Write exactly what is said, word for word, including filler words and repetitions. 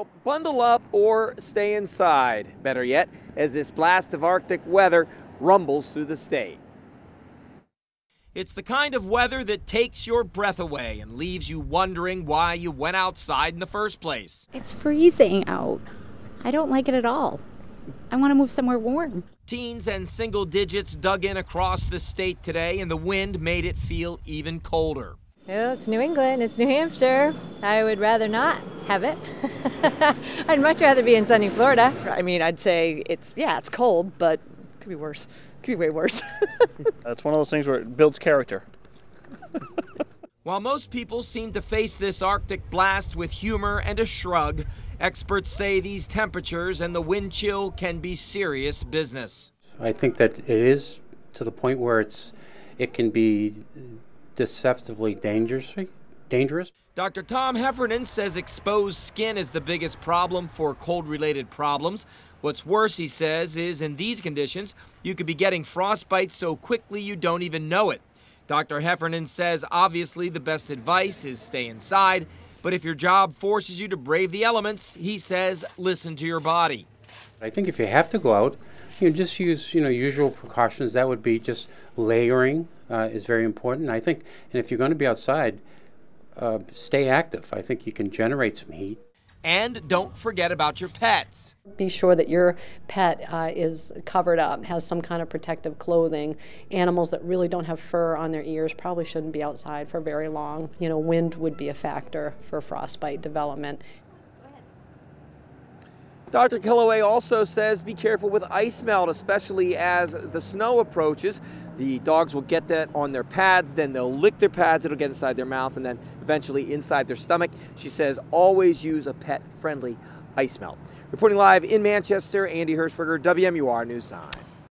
Well, bundle up or stay inside, better yet, as this blast of Arctic weather rumbles through the state. It's the kind of weather that takes your breath away and leaves you wondering why you went outside in the first place. It's freezing out. I don't like it at all. I want to move somewhere warm. Teens and single digits dug in across the state today, and the wind made it feel even colder. Well, it's New England, it's New Hampshire. I would rather not have it. I'd much rather be in sunny Florida. I mean, I'd say it's, yeah, it's cold, but it could be worse. It could be way worse. It's one of those things where it builds character. While most people seem to face this Arctic blast with humor and a shrug, experts say these temperatures and the wind chill can be serious business. I think that it is to the point where it's, it can be deceptively dangerous. dangerous. Doctor Tom Heffernan says exposed skin is the biggest problem for cold-related problems. What's worse, he says, is in these conditions, you could be getting frostbite so quickly you don't even know it. Doctor Heffernan says obviously the best advice is stay inside, but if your job forces you to brave the elements, he says listen to your body. I think if you have to go out, you know, just use, you know, usual precautions. That would be just layering uh, is very important, I think. And if you're going to be outside, uh, stay active. I think you can generate some heat. And don't forget about your pets. Be sure that your pet uh, is covered up, has some kind of protective clothing. Animals that really don't have fur on their ears probably shouldn't be outside for very long. You know, wind would be a factor for frostbite development. Doctor Killaway also says be careful with ice melt, especially as the snow approaches. The dogs will get that on their pads, then they'll lick their pads, it'll get inside their mouth, and then eventually inside their stomach. She says always use a pet-friendly ice melt. Reporting live in Manchester, Andy Hershberger, W M U R News nine.